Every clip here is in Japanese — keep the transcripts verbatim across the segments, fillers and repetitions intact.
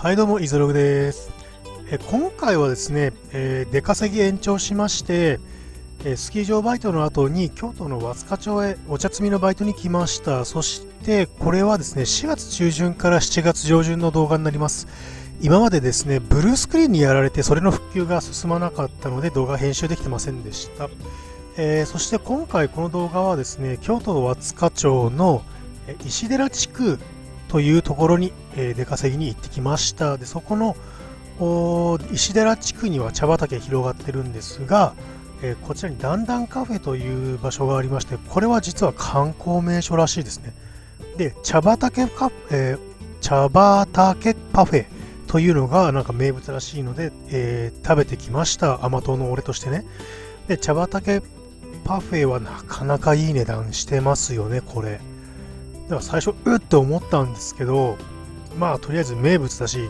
はい、どうも、イゾログです。え今回はですね、えー、出稼ぎ延長しまして、えー、スキー場バイトの後に京都の和束町へお茶摘みのバイトに来ました。そして、これはですね、しがつ中旬からしちがつ上旬の動画になります。今までですね、ブルースクリーンにやられて、それの復旧が進まなかったので、動画編集できてませんでした。えー、そして今回この動画はですね、京都の和束町の石寺地区というところに出稼ぎに行ってきました。で、そこの石寺地区には茶畑広がってるんですが、えこちらにだんだんカフェという場所がありまして、これは実は観光名所らしいですね。で、茶畑カ、えー、茶畑パフェというのがなんか名物らしいので、えー、食べてきました。甘党の俺としてね。で、茶畑パフェはなかなかいい値段してますよね、これ。では最初うっと思ったんですけど、まあとりあえず名物だし、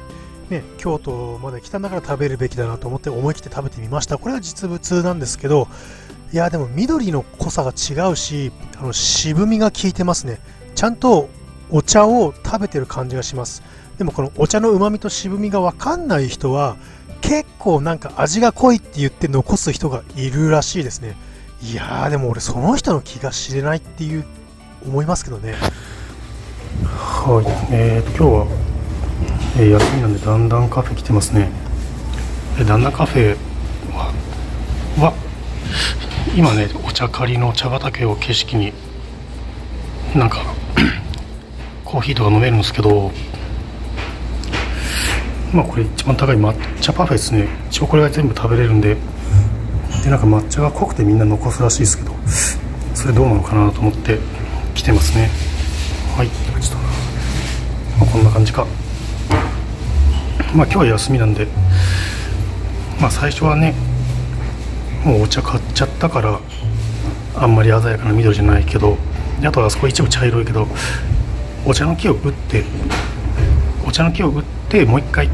ね、京都まで来たんだから食べるべきだなと思って思い切って食べてみました。これは実物なんですけど、いやでも緑の濃さが違うし、あの渋みが効いてますね。ちゃんとお茶を食べてる感じがします。でもこのお茶のうまみと渋みが分かんない人は結構なんか味が濃いって言って残す人がいるらしいですね。いやーでも俺その人の気が知れないっていう思いますけどね。はい、えー、今日は、えー、休みなんでだんだんカフェ来てますね。えだんだんカフェはは今ね、お茶狩りの茶畑を景色になんかコーヒーとか飲めるんですけど、まあこれ一番高い抹茶パフェですね。一応これが全部食べれるんで、でなんか抹茶が濃くてみんな残すらしいですけど、それどうなのかなと思って来てますね。はい、ちょっと、まあ、こんな感じか。まあ今日は休みなんで、まあ最初はね、もうお茶買っちゃったからあんまり鮮やかな緑じゃないけど、であとはあそこ一部茶色いけど、お茶の木を打ってお茶の木を打ってもう一回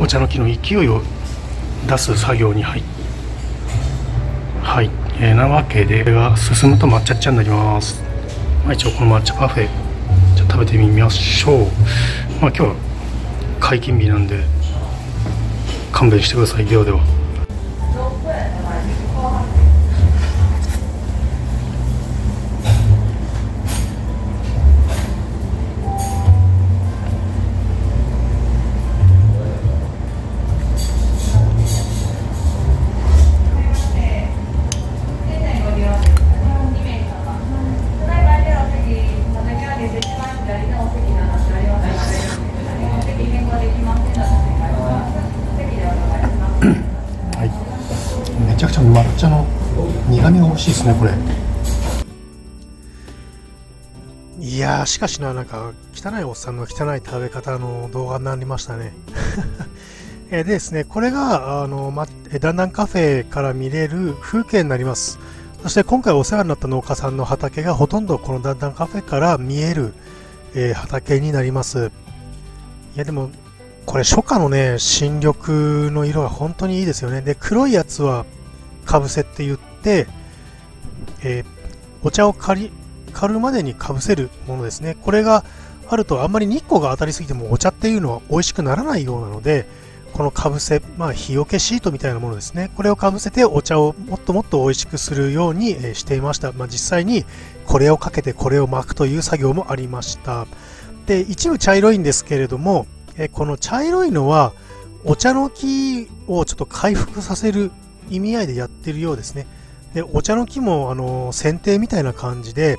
お茶の木の勢いを出す作業に入って、はい、えー、なわけでこれが進むと抹茶茶になります。まあ、一応この抹茶パフェちょっと食べてみましょう。まあ今日は解禁日なんで勘弁してください。ではでは。抹茶の苦味が美味しいですね、これ。いやー、しかしな、なんか汚いおっさんの汚い食べ方の動画になりましたね。えでですね、これがあの、ま、だんだんカフェから見れる風景になります。そして今回お世話になった農家さんの畑がほとんどこのだんだんカフェから見える、えー、畑になります。いやでもこれ初夏のね、新緑の色が本当にいいですよね。で黒いやつはかぶせって言って、えー、お茶を狩り狩るまでにかぶせるものですね。これがあるとあんまり日光が当たりすぎてもお茶っていうのは美味しくならないようなので、このかぶせ、まあ、日よけシートみたいなものですね。これをかぶせてお茶をもっともっと美味しくするように、えー、していました。まあ、実際にこれをかけてこれを巻くという作業もありました。で一部茶色いんですけれども、えー、この茶色いのはお茶の木をちょっと回復させる意味合いでやってるようですね。でお茶の木もあの剪定みたいな感じで、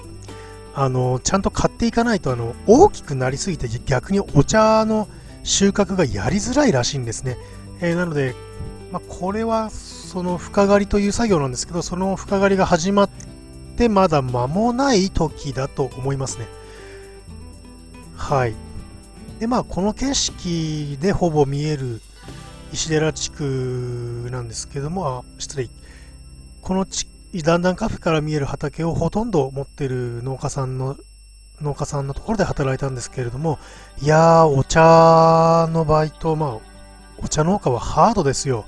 あのちゃんと買っていかないとあの大きくなりすぎて逆にお茶の収穫がやりづらいらしいんですね。えー、なので、まあ、これはその深刈りという作業なんですけど、その深刈りが始まってまだ間もない時だと思いますね。はい。でまあこの景色でほぼ見える石寺地区なんですけども、あ、失礼、このちだんだんカフェから見える畑をほとんど持ってる農家さんの農家さんのところで働いたんですけれども、いやーお茶のバイト、まあお茶農家はハードですよ。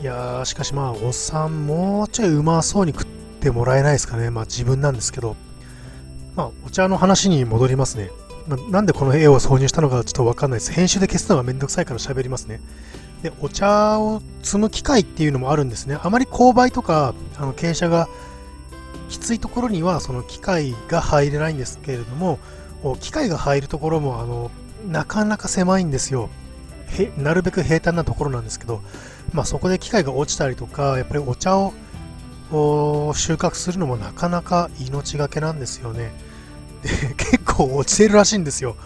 いやーしかしまあおっさんもうちょいうまそうに食ってもらえないですかね。まあ自分なんですけど、まあお茶の話に戻りますね。な, なんでこの絵を挿入したのかちょっとわかんないです。編集で消すのがめんどくさいから喋りますね。で、お茶を摘む機械っていうのもあるんですね。あまり勾配とかあの傾斜がきついところにはその機械が入れないんですけれども、機械が入るところもあのなかなか狭いんですよ。へなるべく平坦なところなんですけど、まあ、そこで機械が落ちたりとか、やっぱりお茶を収穫するのもなかなか命がけなんですよね。で結構落ちてるらしいんですよ、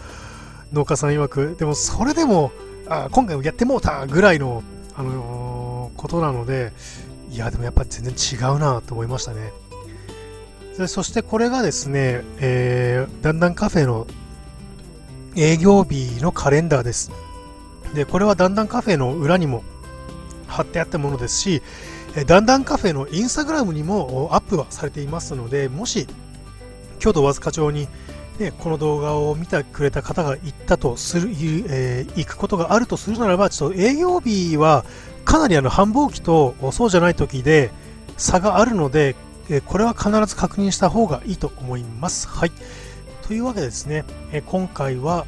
農家さん曰く。でもそれでもあ今回もやってもうたぐらいの、あのー、ことなので、いやでもやっぱり全然違うなと思いましたね。でそしてこれがですね、えー、だんだんカフェの営業日のカレンダーです。でこれはだんだんカフェの裏にも貼ってあったものですし、だんだんカフェのインスタグラムにもアップはされていますので、もし京都和束町に、ね、この動画を見てくれた方が行ったとする、えー、行くことがあるとするならば、ちょっと営業日はかなりあの繁忙期とそうじゃない時で差があるので、これは必ず確認した方がいいと思います。はい。というわけでですね、今回は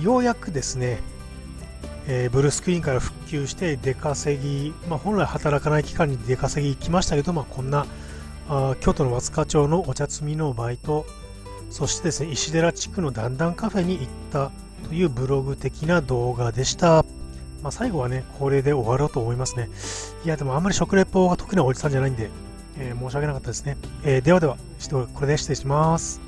ようやくですね、えー、ブルースクリーンから復旧して出稼ぎ、まあ、本来働かない期間に出稼ぎ行きましたけど、まあ、こんなあ京都の和束町のお茶摘みのバイト、そしてですね、石寺地区のだんだんカフェに行ったというブログ的な動画でした。まあ、最後はね、これで終わろうと思いますね。いや、でもあんまり食レポが得意なおじさんじゃないんで、えー、申し訳なかったですね。えー、ではでは、これで失礼します。